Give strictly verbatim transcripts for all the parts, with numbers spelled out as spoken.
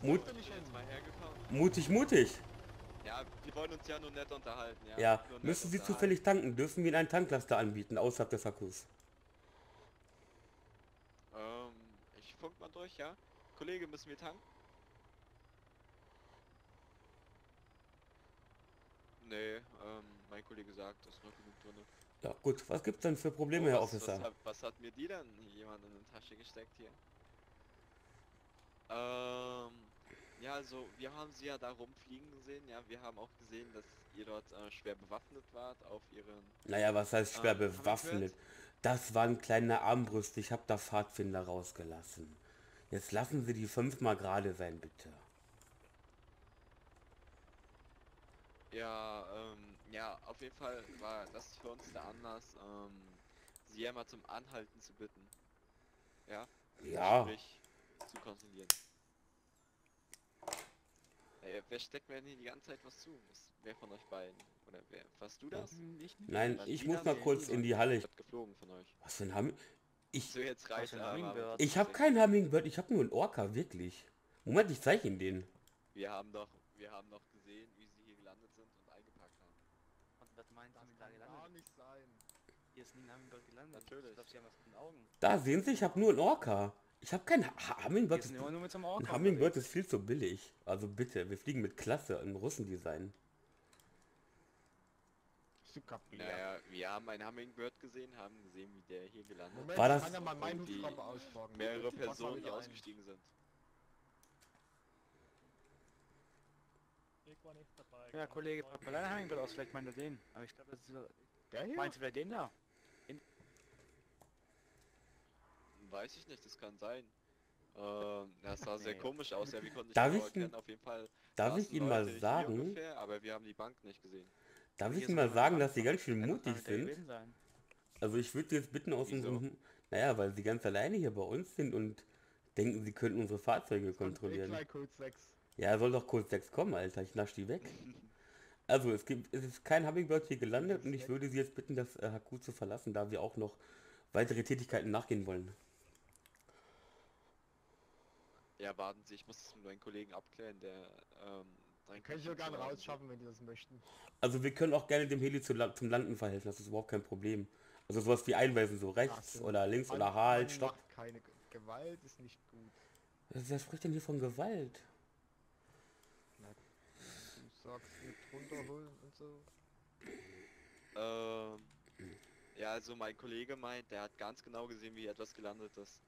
Mut mutig, mutig. Ja, die wollen uns ja nur nett unterhalten. Ja, ja. Nett müssen Sie zufällig tanken? Dürfen wir Ihnen einen Tanklaster anbieten, außerhalb des Akkus? Ähm, ich funk mal durch, ja. Kollege, müssen wir tanken? Nee, ähm, mein Kollege sagt, das ist noch genug drin. Ja, gut. Was gibt's denn für Probleme, oh, was, Herr Officer? Was hat, was hat mir die denn jemand in die Tasche gesteckt hier? Ähm... Ja, also wir haben sie ja da rumfliegen gesehen, ja, wir haben auch gesehen, dass ihr dort äh, schwer bewaffnet wart auf ihren... Naja, was heißt schwer ähm, bewaffnet? Das war ein kleiner Armbrust, ich habe da Pfadfinder rausgelassen. Jetzt lassen Sie die fünfmal gerade sein, bitte. Ja, ähm, ja, auf jeden Fall war das für uns der Anlass, ähm, sie ja mal zum Anhalten zu bitten. Ja? Ja. Sprich, zu kontrollieren. Ey, wer steckt mir denn hier die ganze Zeit was zu? Was, wer von euch beiden? Oder wer? Warst du das? Ich nicht. Nein, ich muss mal kurz in die Halle. Ich hab geflogen von euch. Was für ein Humming... Ich... So, jetzt reicht aber. Ich hab keinen Hummingbird, ich hab nur einen Orca, wirklich. Moment, ich zeige Ihnen den. Wir haben doch... Wir haben doch gesehen, wie sie hier gelandet sind und eingepackt haben. Und was meinst du, da gelandet? Kann nicht sein. Hier ist nie ein Hummingbird gelandet. Natürlich. Ich glaub, sie haben was mit den Augen. Da sehen Sie, ich hab nur einen Orca. Ich habe kein Hummingbird. Ist, nur mit so einem Orca, Hummingbird ist viel zu billig. Also bitte, wir fliegen mit Klasse im Russendesign. Naja, wir haben einen Hummingbird gesehen, haben gesehen, wie der hier gelandet ist. War das? Kann ja mal meinen Hubschrauber ausschlagen. Mehrere Personen, die ausgestiegen sind. Ich war nicht dabei. Ja, Kollege, pack mal einen Hummingbird aus, vielleicht meint er den. Aber ich glaube, das ist der hier. Meinst du vielleicht den da? Weiß ich nicht, das kann sein. Ähm, das sah sehr komisch aus, ja, wir konnten nicht erkennen, auf jeden Fall. Darf ich Ihnen mal sagen, ungefähr, aber wir haben die Bank nicht gesehen. Darf ich Ihnen mal sagen, dass Sie ganz schön mutig sind? Also ich würde jetzt bitten aus unserem... Naja, weil Sie ganz alleine hier bei uns sind und denken, Sie könnten unsere Fahrzeuge kontrollieren. Ja, soll doch Code sechs kommen, Alter, ich nasch die weg. Also es gibt, es ist kein Hummingbird hier gelandet und ich würde Sie jetzt bitten, das äh, H Q zu verlassen, da wir auch noch weitere Tätigkeiten nachgehen wollen. Ja, warten Sie, ich muss das mit meinen Kollegen abklären, der, ähm... Dann kann ich ja gerne rausschaffen, wenn die das möchten. Also wir können auch gerne dem Heli zu, zum Landen verhelfen, das ist überhaupt kein Problem. Also sowas wie einweisen, so rechts Ach, so oder links oder halt, stopp. Keine Gewalt ist nicht gut. Wer spricht denn hier von Gewalt? Na, du sagst mit runterholen und so. Ähm... Ja, also mein Kollege meint, der hat ganz genau gesehen, wie etwas gelandet ist.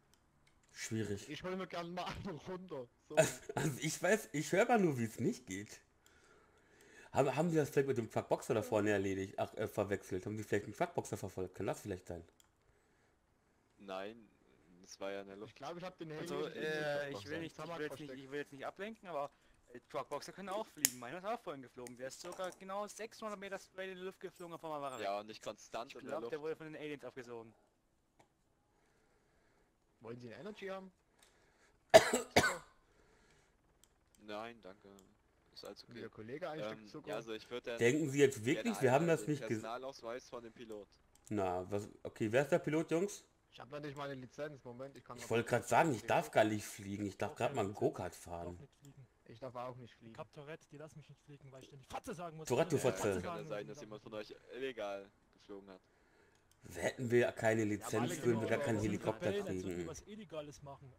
Schwierig. Ich hole mir gerne mal eine runter. So. Also ich weiß, ich höre mal nur, wie es nicht geht. Haben, haben Sie das vielleicht mit dem Truckboxer da vorne erledigt, ach, äh, verwechselt? Haben Sie vielleicht einen Truckboxer verfolgt? Kann das vielleicht sein? Nein, das war ja eine Luft. Ich glaube, ich habe den Heli. Also, äh, ich will nicht, ich will jetzt nicht, ich will jetzt nicht ablenken, aber äh, Truckboxer können auch fliegen. Meiner ist auch vorhin geflogen. Der ist sogar genau sechshundert Meter in die Luft geflogen, auf einmal war er. Ja, und nicht konstant. Ich glaube, der wurde von den Aliens aufgesogen. Wollen Sie eine Energy haben? Nein, danke. Ist alles okay. Der Kollege ähm, ja, also ich würde denken Sie jetzt wirklich, wir haben das nicht gesehen. Personalausweis von dem Pilot. Na, was? Okay, wer ist der Pilot, Jungs? Ich habe noch nicht meine Lizenz. Moment, ich kann. Ich wollte gerade sagen, ich darf gar nicht fliegen. Ich darf gerade mal einen Go-Kart fahren. Ich darf auch nicht fliegen. Ich hab Tourette, die lassen mich nicht fliegen, weil ich ständig Fotze sagen muss. Tourette, du Fotze. Kann sein, dass jemand von euch illegal geflogen hat. Hätten wir keine Lizenz, ja, würden wir gar keinen Helikopter kriegen. Machen,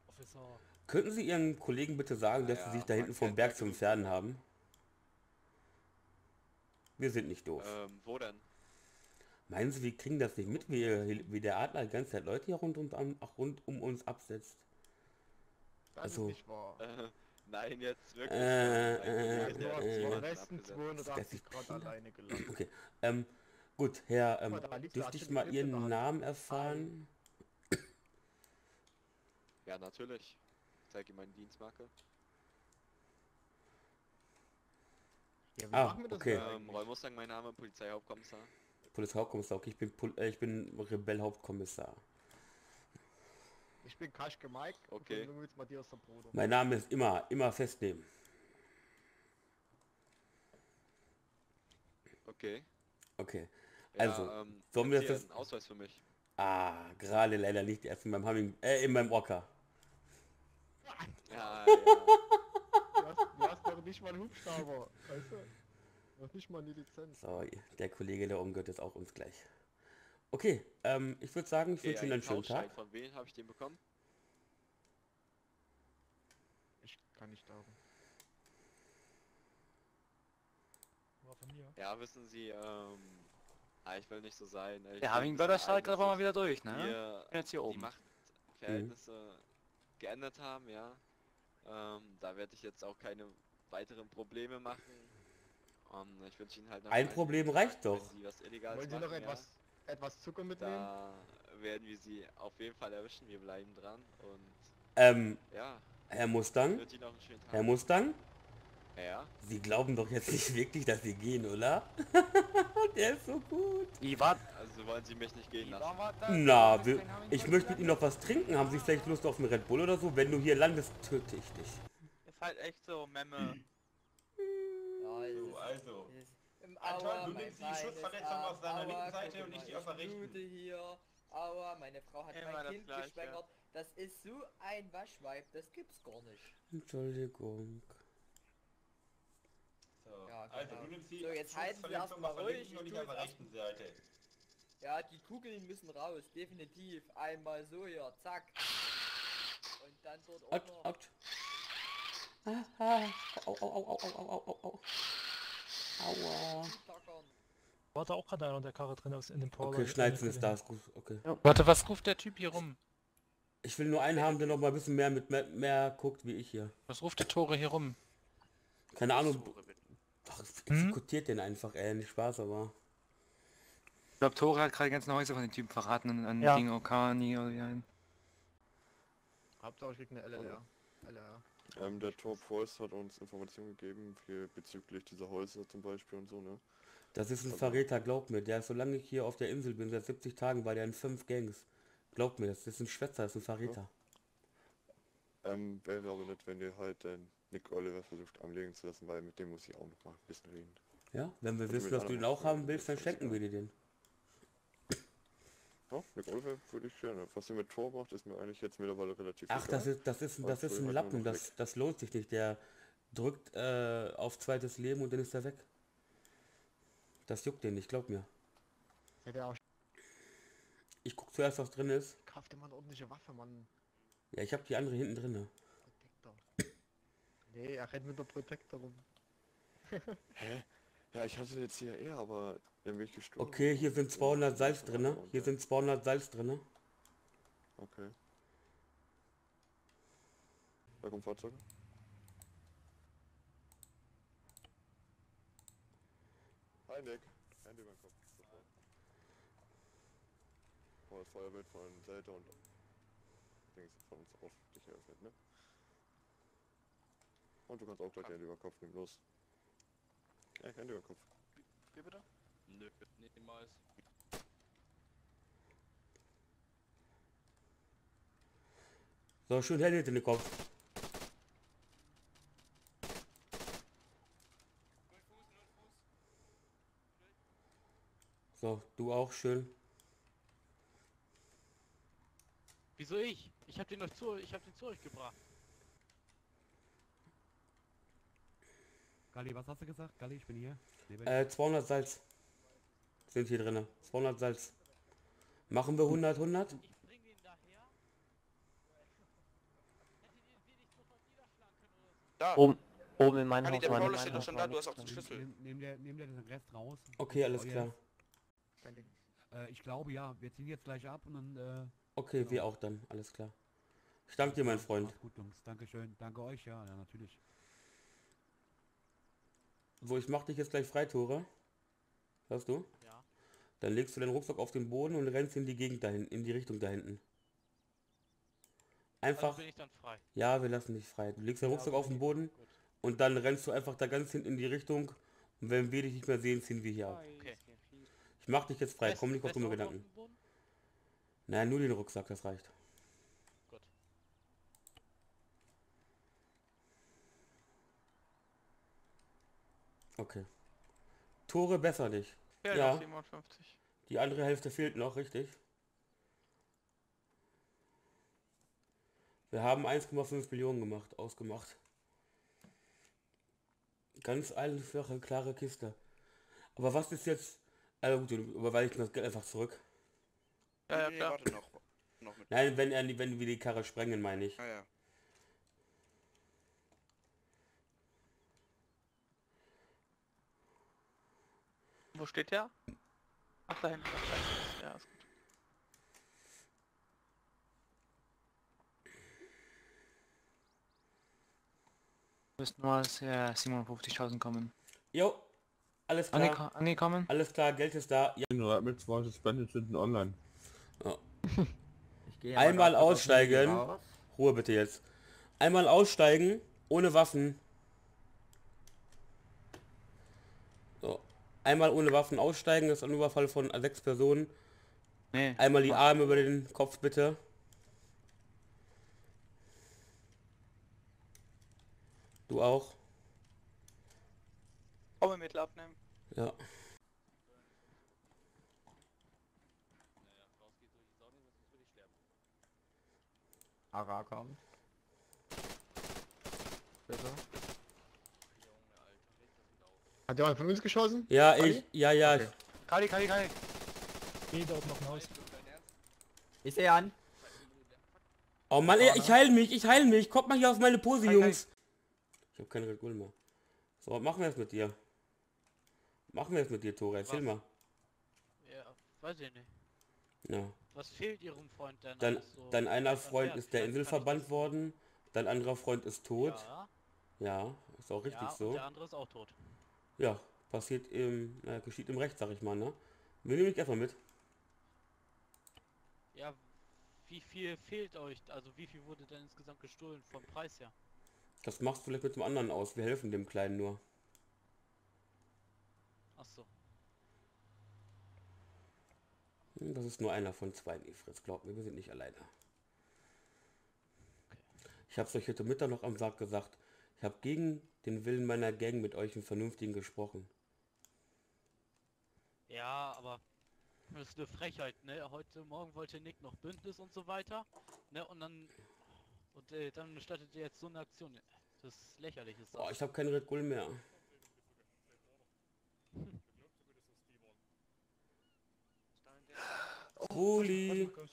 könnten Sie Ihren Kollegen bitte sagen, dass ja, Sie sich da hinten vom Berg zu entfernen haben? Wir sind nicht doof. Ähm, wo denn? Meinen Sie, wir kriegen das nicht mit, wie, wie der Adler die ganze Zeit Leute hier rund um, rund um uns absetzt? Das also, ist nicht wahr. Äh, nein, jetzt wirklich. Äh, äh, äh, okay, ähm... Gut, Herr, ähm, dürfte ich mal Ihren Namen erfahren? Ja, natürlich. Ich zeige Ihnen meine Dienstmarke. Ja, wie ah, machen wir das okay. Ähm, Roy Mustang, mein Name, Polizeihauptkommissar. Polizeihauptkommissar, okay, ich bin, Pol äh, ich bin Rebellhauptkommissar. Ich bin Kaschke Mike, okay. Und jetzt Matthias der Bruder. Mein Name ist immer, immer festnehmen. Okay. Okay. Also, ja, ähm, sollen wir das... Ausweis für mich. Ah, gerade leider nicht erst in meinem Humming... Äh, in meinem Orca. Ja, ja. ein Hubschrauber, weißt du? Noch nicht mal eine Lizenz. So, der Kollege da oben gehört jetzt auch uns gleich. Okay, ähm, ich würde sagen, ich wünsche Ihnen einen schönen Tag. Von wem habe ich den bekommen? Ich kann nicht glauben. War von mir. Ja, wissen Sie, ähm... Ah, ich will nicht so sein. Ich ja, Hammingbörder steigt aber mal wieder durch, ne? Wir jetzt hier oben. Die Machtverhältnisse mhm. geändert haben, ja. Ähm, da werde ich jetzt auch keine weiteren Probleme machen. Um, ich wünsche Ihnen halt noch... Ein Problem Tag, reicht doch. Sie was Illegales Wollen Sie machen, noch etwas, ja, etwas Zucker mitnehmen? Da werden wir Sie auf jeden Fall erwischen. Wir bleiben dran und... Ähm, ja. Herr Mustang? Wird Ihnen noch einen schönen Tag. Herr Mustang? Ja. Sie glauben doch jetzt nicht wirklich, dass Sie gehen, oder? Der ist so gut. Ivan. Also wollen Sie mich nicht gehen lassen? Na, wir, ich möchte mit Ihnen noch was trinken. Haben Sie vielleicht Lust auf einen Red Bull oder so? Wenn du hier landest, töte ich dich. Ist halt echt so, Memme. Ja, so, also. Anton, du nimmst die Schussverletzung auf seiner linken Seite und ich die auf der rechten. Aua, meine Frau hat mein Kind geschwängert. Das ist so ein Waschweib, das gibt's gar nicht. Entschuldigung. So. Ja, genau. Also du nimmst die so, jetzt Schussverletzung auf der linken und nicht auf der rechten Seite. Ja, die Kugeln müssen raus, definitiv. Einmal so hier, zack. Und dann dort auch noch. Autsch, autsch. Ah, au, au, au, au, au, au, au. Aua. War da auch gerade einer der Karre drin aus in dem Power. Okay, Schneidsen ist da, ist gut, okay. Ja. Warte, was ruft der Typ hier rum? Ich will nur einen haben, der noch mal ein bisschen mehr mit mehr, mehr guckt, wie ich hier. Was ruft der Tore hier rum? Keine Ahnung. Ach, exekutiert hm? den einfach, ey, nicht Spaß, aber... Ich glaube, Tore hat gerade ganz neue von den Typen verraten an ja. Ding Okani oder wie ein. Hauptsache ich krieg eine L L R. L L R. Ähm, der Tor Preuß hat uns Informationen gegeben für, bezüglich dieser Häuser zum Beispiel und so, ne? Das ist ein Verräter, glaubt mir. Der ist, solange ich hier auf der Insel bin, seit siebzig Tagen war der in fünf Gangs. Glaubt mir, das ist ein Schwätzer, das ist ein Verräter. Ja. Ähm, wäre aber nicht, wenn ihr halt den Nick Oliver versucht anlegen zu lassen, weil mit dem muss ich auch noch mal ein bisschen reden. Ja, wenn wir und wissen, dass du den auch haben willst, dann schenken wir dir den. Ja, Nick Oliver würde ich gerne. Was ihr mit Tor macht, ist mir eigentlich jetzt mittlerweile relativ Ach, egal. das ist das ist, das ist ein Lappen, das, das lohnt sich nicht. Der drückt äh, auf zweites Leben und dann ist er weg. Das juckt den nicht, glaub mir. Ich guck zuerst, was drin ist. Kauf dir mal eine ordentliche Waffe, Mann. Ja, ich hab die andere hinten drin. Nee, er rennt mit der Protektor rum. Hä? Ja, ich hatte jetzt hier eher, aber dann bin ich gestorben. Okay, hier sind zweihundert Salz drinne. Hier sind zweihundert Salz drinne. Okay. Da kommt Fahrzeuge. Ein Deck. Ein Deck über den Kopf. Oh, das Feuerbild von Seite und... Dings von uns auf dich eröffnet, ne? Und du kannst auch gleich den Überkopf nehmen, los. Ja, kein Überkopf. Wie bitte? Nö, niemals. So, schön hell in den Kopf. So, du auch schön. Wieso ich? Ich hab den euch zu, ich hab den zu euch gebracht. Galli, was hast du gesagt? Galli, ich bin hier. Äh, zweihundert Salz sind hier drin. zweihundert Salz. Machen wir hundert, hundert? Ich bring den daher. Da. Oben, oben in meinem Haus. Der Paul steht doch schon da, du hast auch den Schlüssel. Nehmen wir den Rest raus. Okay, alles klar. Äh, ich glaube ja, wir ziehen jetzt gleich ab und dann... Äh, okay, wir auch dann, alles klar. Ich danke dir, mein Freund. Gut, Jungs, danke schön. Danke euch, ja, ja natürlich. So, ich mach dich jetzt gleich frei, Tore. Hörst du? Ja. Dann legst du deinen Rucksack auf den Boden und rennst in die Gegend dahin, in die Richtung da hinten. Einfach. Also bin ich dann frei? Ja, wir lassen dich frei. Du legst deinen ja, Rucksack okay. auf den Boden Gut. und dann rennst du einfach da ganz hinten in die Richtung. Und wenn wir dich nicht mehr sehen, ziehen wir hier ab. Okay. Ich mach dich jetzt frei. Best, Komm nicht auf dumme Gedanken. Nein, nur den Rucksack, das reicht. Okay. Tore besser nicht. Ja, ja. siebenundfünfzig. Die andere Hälfte fehlt noch, richtig. Wir haben eins Komma fünf Millionen gemacht, ausgemacht. Ganz einfache, klare Kiste. Aber was ist jetzt... Also gut, überweise ich das Geld einfach zurück. Ja, ja, nee, klar. Warte noch. noch mit Nein, wenn, er, wenn wir die Karre sprengen, meine ich. Ah, ja. Wo steht der? Ach, da hinten. Ja, ist gut. Müssten mal ja, siebenhundertfünfzigtausend kommen. Jo, alles klar. Angeko angekommen? Alles klar, Geld ist da. Ja. Mit zwei Spendits hinten online. Oh. Ich einmal auf, aussteigen. Raus. Ruhe bitte jetzt. Einmal aussteigen, ohne Waffen. So. Einmal ohne Waffen aussteigen, das ist ein Überfall von sechs Personen. Nee. Einmal die Arme über den Kopf bitte. Du auch. Mittel abnehmen. Ja. Ara kommt. Besser. Hat der einen von uns geschossen? Ja, Kali? ich. Ja, ja. Okay. Kali, Kali, Kali. Nee, da oben noch ein Haus. Ist er an? Oh Mann, ich heil mich, ich heil mich. Kommt mal hier auf meine Pose, Kali, Jungs. Kali. Ich hab keine Red Bull mehr. So, was machen wir jetzt mit dir? Machen wir jetzt mit dir, Tore, erzähl was? mal. Ja, weiß ich nicht. Ja. Was fehlt ihrem Freund denn? Dein, so dein einer Freund ist der Insel verbannt worden, dein anderer Freund ist tot. Ja, ja ist auch richtig ja, so. Und der andere ist auch tot. Ja, passiert im, äh, geschieht im Recht, sag ich mal, ne? Wir nehmen dich erstmal mit. Ja, wie viel fehlt euch? Also wie viel wurde denn insgesamt gestohlen vom Preis her? Das machst du vielleicht mit dem anderen aus, wir helfen dem Kleinen nur. Achso. Das ist nur einer von zwei, Fritz, glaub mir, wir sind nicht alleine. Okay. Ich hab's euch heute Mittag noch am Sarg gesagt. Ich habe gegen den Willen meiner Gang mit euch einen Vernünftigen gesprochen. Ja, aber das ist eine Frechheit, ne? Heute Morgen wollte Nick noch Bündnis und so weiter, ne? Und dann... Und äh, dann startet ihr jetzt so eine Aktion. Das ist lächerlich. Ist Boah, ich habe keinen Red Bull mehr. Hm. Oh, Kali, Kali,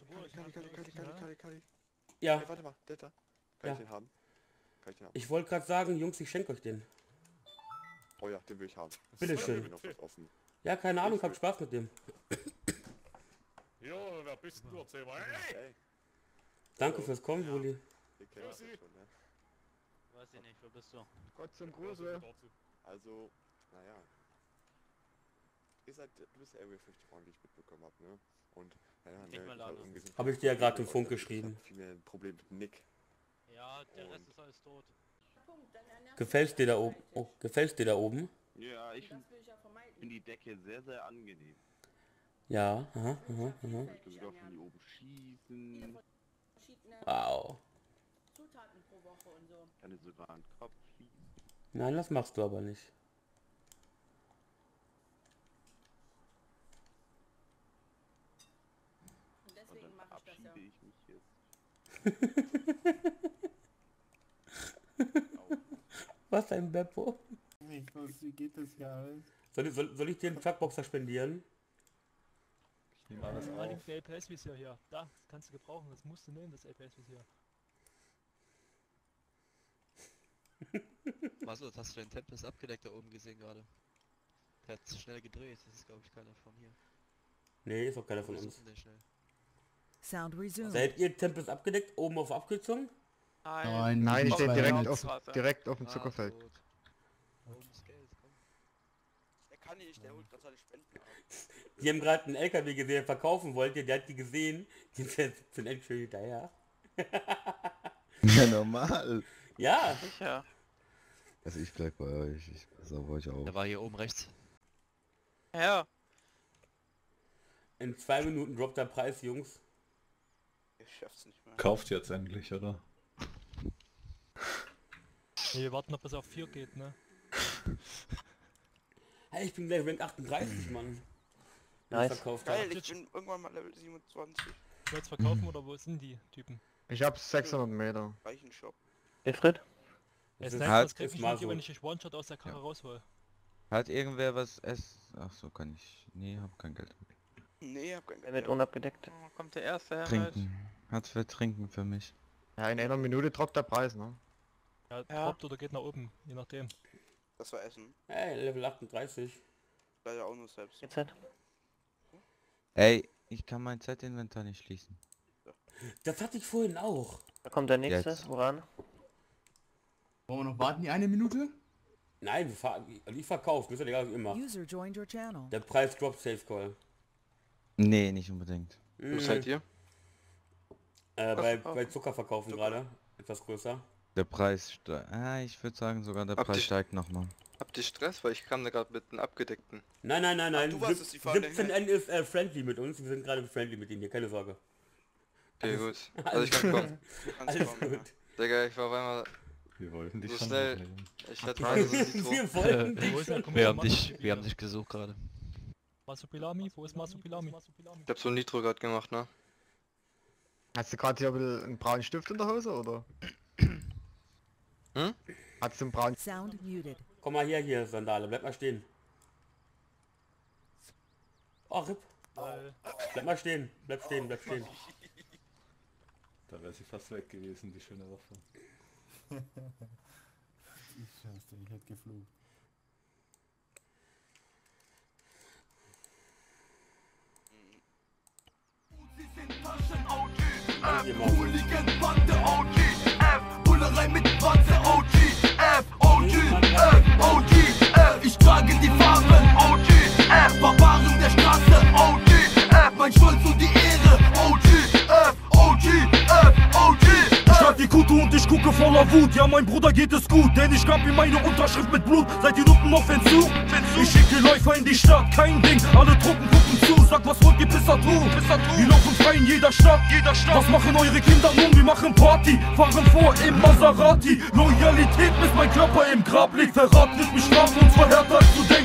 Kali, Kali, Kali, Kali. Ja. Hey, warte mal, der da. Kann ja. ich den haben? Kann ich den haben? Ich wollte gerade sagen, Jungs, ich schenke euch den. Oh ja, den will ich haben. Bitteschön. Ja, keine Ahnung, hab Spaß mit dem. Jo, wer bist du? Erzähl mal. Hey. Danke fürs Kommen, ja. Juli. Ich kenne das schon, ne? Weiß ich nicht, wo bist du? Gott zum Gruße. Also, naja. Ihr seid, du bist ja irgendwie fünfzig Euro, die ich mitbekommen hab, ne? Und, naja, ne, ich hab irgendwie so... Hab ich dir ja gerade im Funk geschrieben. Ich hab viel mehr ein Problem mit Nick. Ja, der Rest ist alles tot. Gefällt's dir da oben? Oh, gefällt's dir da oben? Ja, ich find die Decke sehr, sehr angenehm. Ja, aha, aha, aha. Ich kann sogar von hier oben schießen. Wow. Zutaten pro Woche und so. Kann ich sogar einen Kopf schießen. Nein, das machst du aber nicht. Und deswegen und mache ich das ja. Ich mich jetzt. Was ein Beppo? Ich weiß, wie geht das hier alles? Soll, soll, soll ich dir einen Truckboxer spendieren? Ich nehme alles auf. Das L P S-Visier hier. Da, das kannst du gebrauchen. Das musst du nehmen, das L P S-Visier. Was, hast du den Tempest abgedeckt da oben gesehen gerade? Der hat schnell gedreht. Das ist, glaube ich, keiner von hier. Nee, ist auch keiner von uns. Seid ihr Tempest abgedeckt? Oben auf Abkürzung? Nein, nein, ich stehe direkt auf, direkt auf dem Zuckerfeld. Kann ich, der holt gerade seine Spenden ab. Die haben gerade einen L K W gesehen, der verkaufen wollte, der hat die gesehen, die sind endlich daher. Ja, normal. Ja, sicher. Also ich bleib bei euch, ich sauber euch auch. Der war hier oben rechts. Ja. In zwei Minuten droppt der Preis, Jungs. Ich schaff's nicht mehr. Kauft jetzt endlich, oder? Nee, wir warten, ob es auf vier geht, ne? Hey, ich bin gleich Rank achtunddreißig, Mann. Nice. Verkauft Geil, ich bin irgendwann mal Level siebenundzwanzig. Du willst verkaufen oder wo sind die Typen? Ich hab sechshundert Meter. Reichen Shop. Efred? Es ist halt, das kriegt mich nicht, wenn ich nicht One-Shot aus der Karre ja. raushol. Hat irgendwer was essen? Ach so, kann ich. Nee, hab kein Geld. Nee, hab kein Geld. Er wird unabgedeckt. Oh, kommt der erste her. Trinken. Halt. Hat's für Trinken für mich. Ja, in einer Minute droppt der Preis, ne? Ja, ja. Droppt oder geht nach oben, je nachdem. Das war Essen. Ey, Level achtunddreißig. Leider auch nur selbst. Jetzt halt. Ey, ich kann mein Z-Inventar nicht schließen. Das hatte ich vorhin auch. Da kommt der nächste, Jetzt. woran? Wollen wir noch warten die eine Minute? Nein, wir fahren, ich verkaufe, müssen wir egal wie immer. User joined your channel. Der Preis droppt Safe Call. Nee, nicht unbedingt. Mhm. Was seid ihr? Äh, bei, bei Zucker verkaufen gerade. Etwas größer. Der Preis steigt. Ah, ich würde sagen sogar der Hab Preis steigt nochmal. Habt ihr Stress? Weil ich kam da gerade mit einem Abgedeckten. Nein, nein, nein, nein. Ach, du warst es, die siebzehn N ist äh, friendly mit uns. Wir sind gerade friendly mit ihm hier, keine Sorge. Okay, gut. Also ich kann kommen. Alles kommen, gut. Ja. Digga, ich war auf einmal... Wir wollten dich so schon schnell. Mitnehmen. Ich hatte mal so Wir wollten dich schon. Wir haben dich, wir haben dich gesucht gerade. Masupilami? Wo ist Masupilami? Ich hab so ein Nitro gerade gemacht, ne? Hast du gerade hier ein einen braunen Stift in der Hose, oder? Hm? Hast du einen braunen Sound muted. Komm mal hier, hier, Sandale. Bleib mal stehen. Oh, Rip. Bleib mal stehen. Bleib stehen, bleib stehen. Da wäre sie fast weg gewesen, die schöne Waffe. Ich scheiße, ich hätte geflogen. Sie sind Taschen-O G F, mit Wanze O G F, O G F, O G F. Ich trage die Farben O G F, Barbaren der Straße O G F, mein Stolz und die Ehre O G F, O G F, O G F. Die Kute und ich gucke voller Wut. Ja, mein Bruder geht es gut, denn ich gab ihm meine Unterschrift mit Blut. Seid ihr Nutten auf Entzug? Ich schick die Läufer in die Stadt, kein Ding. Alle Truppen gucken zu, sag was wollt ihr Pisser tun? Wir laufen frei in jeder Stadt. Was machen eure Kinder nun? Wir machen Party, fahren vor im Maserati. Loyalität, bis mein Körper im Grab liegt. Verrat wird mich strafen und verhärtet zu denken.